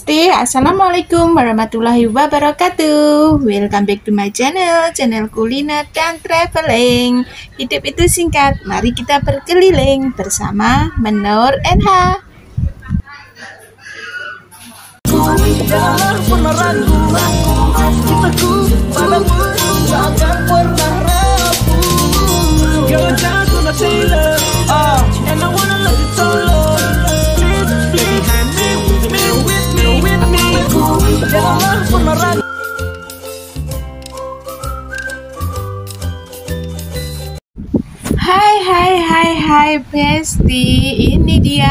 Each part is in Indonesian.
Namaste, Assalamualaikum warahmatullahi wabarakatuh. Welcome back to my channel kuliner dan traveling. Hidup itu singkat, mari kita berkeliling bersama Menur NH. Hai bestie, ini dia.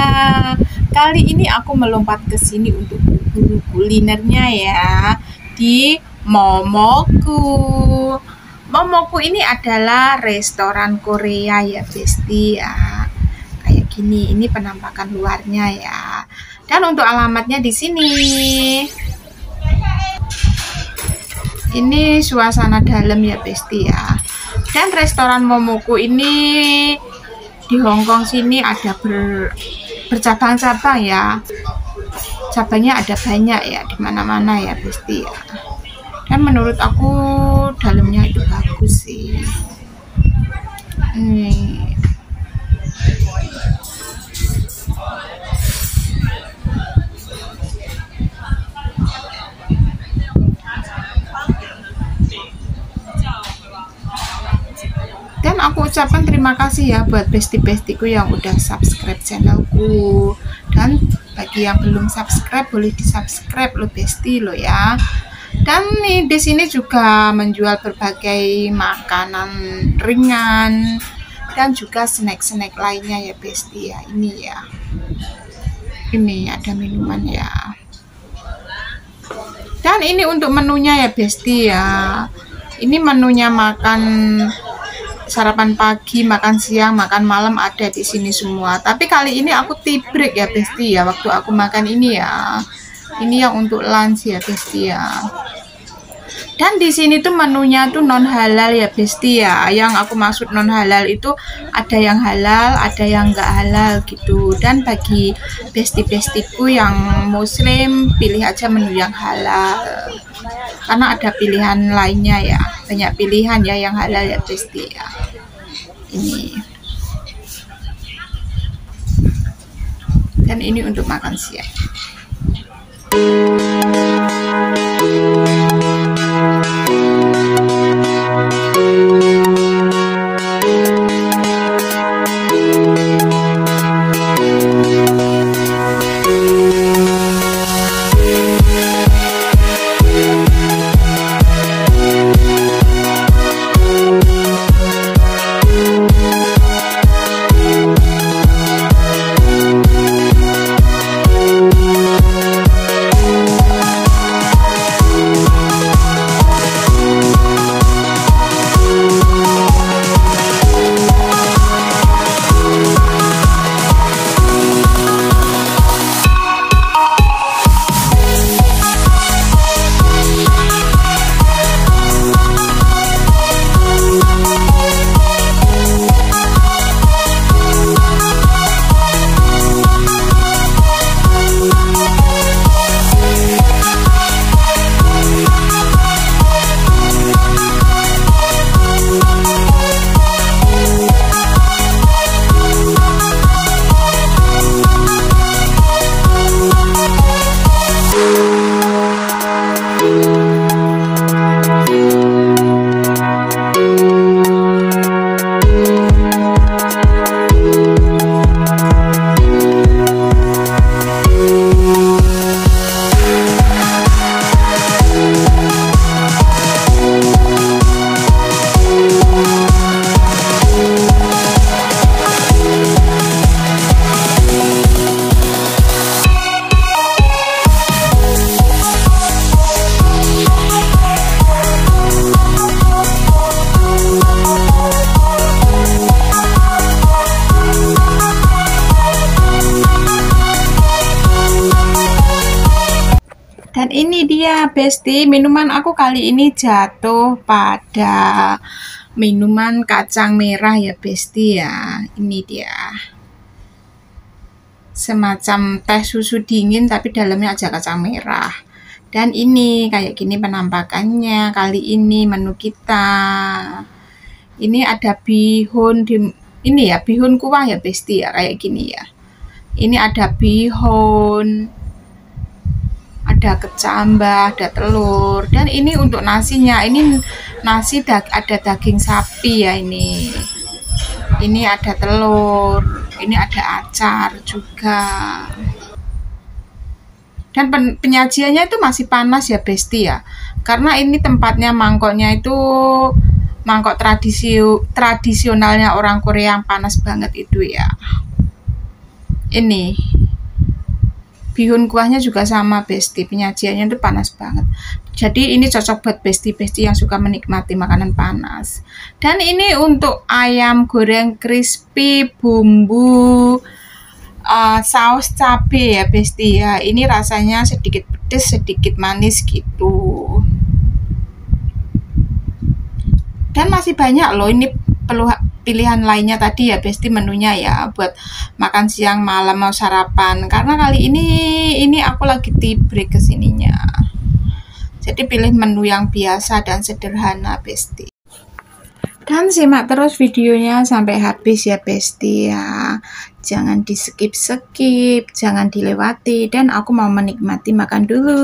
Kali ini aku melompat ke sini untuk berburu kulinernya ya, di Momoku. Momoku ini adalah restoran Korea ya bestie ya. Kayak gini, ini penampakan luarnya ya. Dan untuk alamatnya di sini. Ini suasana dalam ya bestie ya. Dan restoran Momoku ini di Hongkong sini ada bercabang-cabang ya, cabangnya ada banyak ya, di mana-mana ya pasti ya. Dan menurut aku dalamnya itu bagus sih. Nih. Aku ucapkan terima kasih ya buat bestie-bestieku yang udah subscribe channelku, dan bagi yang belum subscribe boleh di subscribe lo bestie lo ya. Dan nih di sini juga menjual berbagai makanan ringan dan juga snack-snack lainnya ya bestie ya. Ini ya, ini ada minuman ya. Dan ini untuk menunya ya bestie ya. Ini menunya makan sarapan pagi, makan siang, makan malam ada di sini semua. Tapi kali ini aku tibrik ya bestie ya, waktu aku makan ini ya. Ini yang untuk lunch ya bestie ya. Dan di sini tuh menunya tuh non halal ya bestie ya. Yang aku maksud non halal itu ada yang halal, ada yang enggak halal gitu. Dan bagi bestie-bestieku yang muslim, pilih aja menu yang halal. Karena ada pilihan lainnya ya, banyak pilihan ya yang halal ya bestie ya. Ini. Dan ini untuk makan siang. Dan ini dia bestie, minuman aku kali ini jatuh pada minuman kacang merah ya bestie ya. Ini dia. semacam teh susu dingin tapi dalamnya ada kacang merah. Dan ini kayak gini penampakannya kali ini menu kita. Ini ada bihun ini ya, bihun kuah ya besti ya, kayak gini ya. Ini ada bihun, ada kecambah, ada telur. Dan ini untuk nasinya, ini nasi ada daging sapi ya ini. Ini ada telur, ini ada acar juga. Dan penyajiannya itu masih panas ya besti ya. Karena ini tempatnya mangkoknya itu mangkok tradisionalnya orang Korea yang panas banget itu ya. Ini bihun kuahnya juga sama besti, penyajiannya itu panas banget. Jadi ini cocok buat besti-besti yang suka menikmati makanan panas. Dan ini untuk ayam goreng crispy bumbu saus cabe ya besti ya. Ini rasanya sedikit pedas, sedikit manis gitu. Dan masih banyak loh ini pilihan lainnya tadi ya besti, menunya ya buat makan siang, malam, mau sarapan. Karena kali ini aku lagi tea break kesininya, jadi pilih menu yang biasa dan sederhana besti. Dan simak terus videonya sampai habis ya besti ya, jangan di skip, jangan dilewati. Dan aku mau menikmati makan dulu.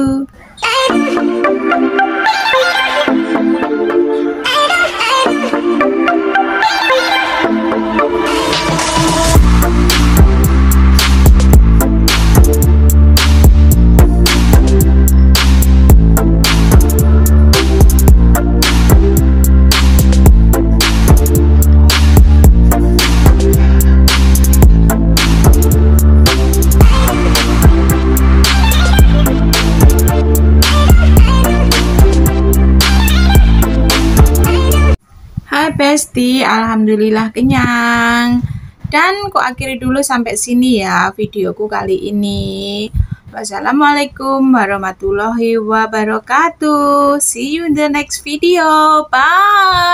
Besti, alhamdulillah kenyang. Dan ku akhiri dulu sampai sini ya videoku kali ini. Wassalamualaikum warahmatullahi wabarakatuh. See you in the next video. Bye.